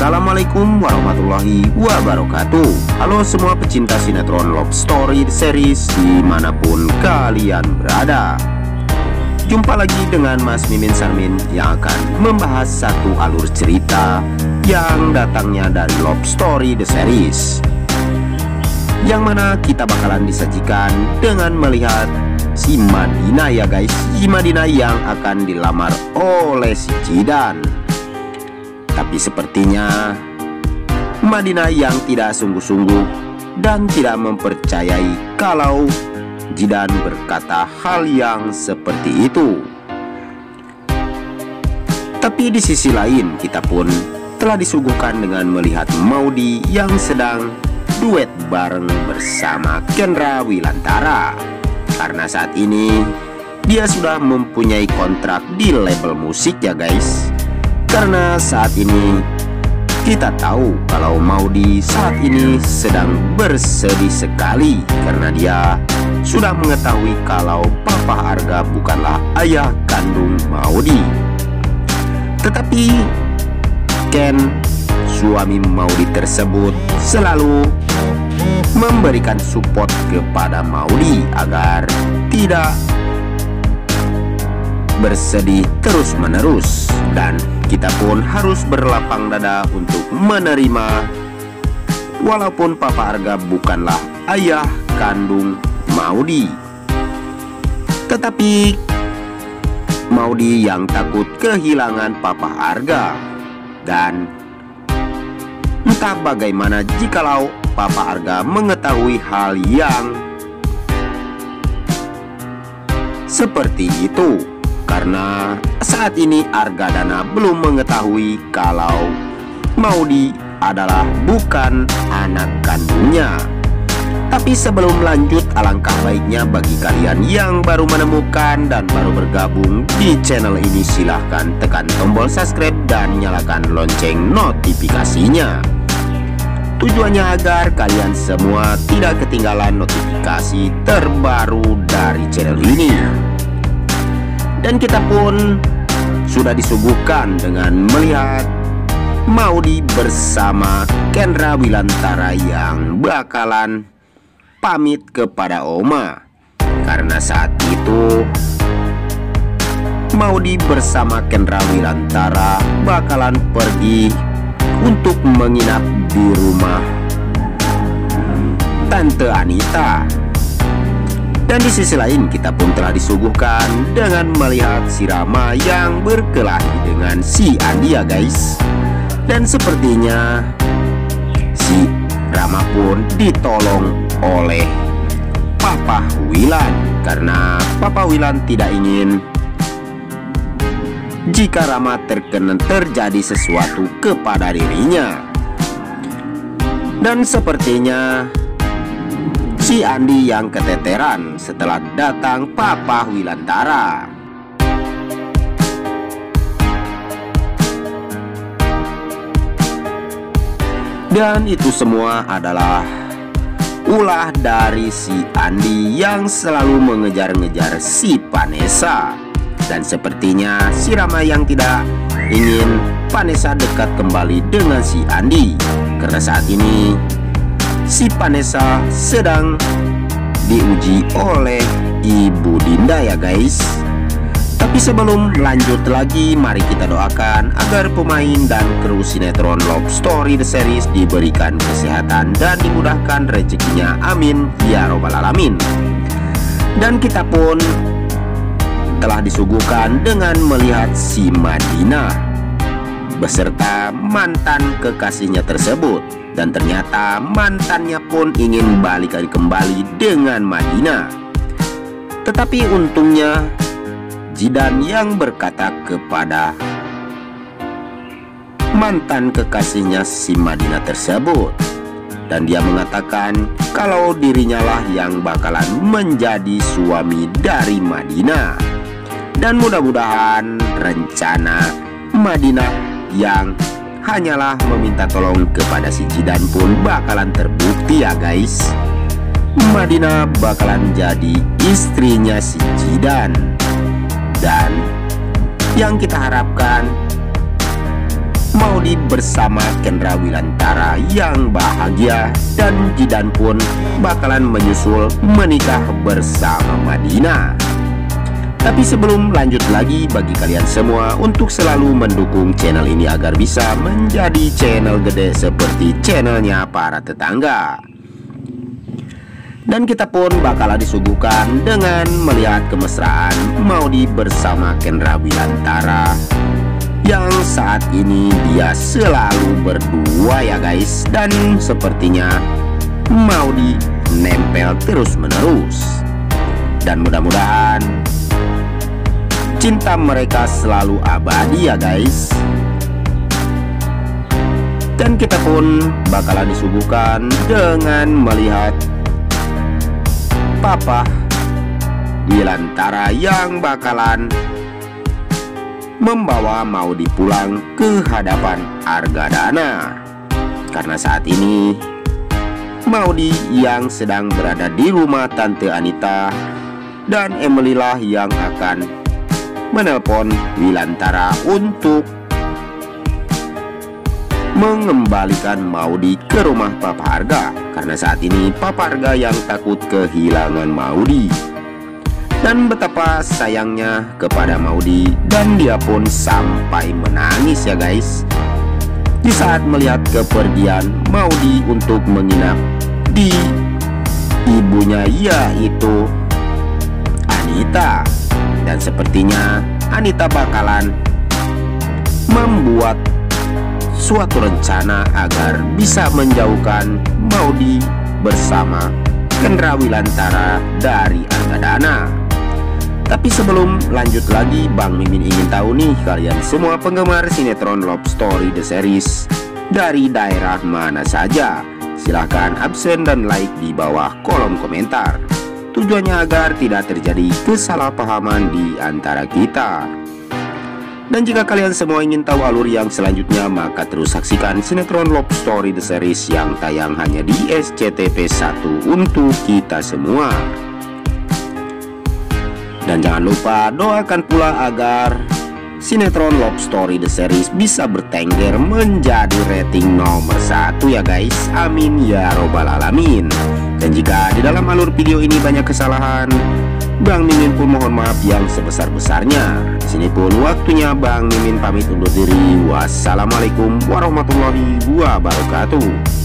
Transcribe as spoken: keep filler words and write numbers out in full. Assalamualaikum warahmatullahi wabarakatuh. Halo semua pecinta sinetron Love Story The Series dimanapun kalian berada. Jumpa lagi dengan Mas Mimin Sarmin yang akan membahas satu alur cerita yang datangnya dari Love Story The Series, yang mana kita bakalan disajikan dengan melihat si Madina, ya guys, si Madina yang akan dilamar oleh si Jidan. Tapi sepertinya Madina yang tidak sungguh-sungguh dan tidak mempercayai kalau Jidan berkata hal yang seperti itu. Tapi di sisi lain, kita pun telah disuguhkan dengan melihat Maudi yang sedang duet bareng bersama Ken Wilantara, karena saat ini dia sudah mempunyai kontrak di label musik, ya guys. Karena saat ini kita tahu kalau Maudi saat ini sedang bersedih sekali karena dia sudah mengetahui kalau Papa Arga bukanlah ayah kandung Maudi. Tetapi Ken, suami Maudi tersebut, selalu memberikan support kepada Maudi agar tidak bersedih terus-menerus, dan kita pun harus berlapang dada untuk menerima walaupun Papa Arga bukanlah ayah kandung Maudi. Tetapi Maudi yang takut kehilangan Papa Arga, dan entah bagaimana jikalau Papa Arga mengetahui hal yang seperti itu, karena saat ini Argadana belum mengetahui kalau Maudi adalah bukan anak kandungnya. Tapi sebelum lanjut, alangkah baiknya bagi kalian yang baru menemukan dan baru bergabung di channel ini, silahkan tekan tombol subscribe dan nyalakan lonceng notifikasinya. Tujuannya agar kalian semua tidak ketinggalan notifikasi terbaru dari channel ini. Dan kita pun sudah disuguhkan dengan melihat Maudi bersama Ken Wilantara yang bakalan pamit kepada Oma, karena saat itu Maudi bersama Ken Wilantara bakalan pergi untuk menginap di rumah Tante Anita. Dan di sisi lain, kita pun telah disuguhkan dengan melihat si Rama yang berkelahi dengan si Andia, guys. Dan sepertinya si Rama pun ditolong oleh Papah Wilan, karena Papah Wilan tidak ingin jika Rama terkena terjadi sesuatu kepada dirinya. Dan sepertinya si Andi yang keteteran setelah datang Papah Wilantara. Dan itu semua adalah ulah dari si Andi yang selalu mengejar-ngejar si Vanessa. Dan sepertinya si Rama yang tidak ingin Vanessa dekat kembali dengan si Andi, karena saat ini si Vanessa sedang diuji oleh Ibu Dinda, ya guys. Tapi sebelum lanjut lagi, mari kita doakan agar pemain dan kru sinetron Love Story The Series diberikan kesehatan dan dimudahkan rezekinya, amin ya robbal alamin. Dan kita pun telah disuguhkan dengan melihat si Madina beserta mantan kekasihnya tersebut, dan ternyata mantannya pun ingin balik kembali dengan Madina. Tetapi untungnya Jidan yang berkata kepada mantan kekasihnya si Madina tersebut, dan dia mengatakan kalau dirinya lah yang bakalan menjadi suami dari Madina. Dan mudah-mudahan rencana Madina yang hanyalah meminta tolong kepada si Jidan pun bakalan terbukti, ya guys. Madina bakalan jadi istrinya si Jidan. Dan yang kita harapkan Maudi bersama Ken Wilantara yang bahagia, dan Jidan pun bakalan menyusul menikah bersama Madina. Tapi sebelum lanjut lagi, bagi kalian semua untuk selalu mendukung channel ini agar bisa menjadi channel gede seperti channelnya para tetangga. Dan kita pun bakalan disuguhkan dengan melihat kemesraan Maudi bersama Ken Wilantara, yang saat ini dia selalu berdua ya guys. Dan sepertinya Maudi nempel terus menerus, dan mudah-mudahan cinta mereka selalu abadi ya guys. Dan kita pun bakalan disuguhkan dengan melihat Papah Wilantara yang bakalan membawa Maudi pulang ke hadapan Argadana, karena saat ini Maudi yang sedang berada di rumah tante Anita, dan Emily lah yang akan menelpon Wilantara untuk mengembalikan Maudi ke rumah Papa Arga, karena saat ini Papa Arga yang takut kehilangan Maudi. Dan betapa sayangnya kepada Maudi, dan dia pun sampai menangis ya guys di saat melihat kepergian Maudi untuk menginap di ibunya, yaitu Anita. Dan sepertinya Anita bakalan membuat suatu rencana agar bisa menjauhkan Maudi bersama Ken Wilantara dari Argadana. Tapi sebelum lanjut lagi, Bang Mimin ingin tahu nih, kalian semua penggemar sinetron Love Story The Series dari daerah mana saja? Silahkan absen dan like di bawah kolom komentar. Tujuannya agar tidak terjadi kesalahpahaman di antara kita. Dan jika kalian semua ingin tahu alur yang selanjutnya, maka terus saksikan sinetron Love Story The Series yang tayang hanya di S C T V satu untuk kita semua. Dan jangan lupa doakan pula agar sinetron Love Story The Series bisa bertengger menjadi rating nomor satu ya guys. Amin ya robbal alamin. Dan jika di dalam alur video ini banyak kesalahan, Bang Mimin pun mohon maaf yang sebesar-besarnya. Di sini pun waktunya Bang Mimin pamit undur diri. Wassalamualaikum warahmatullahi wabarakatuh.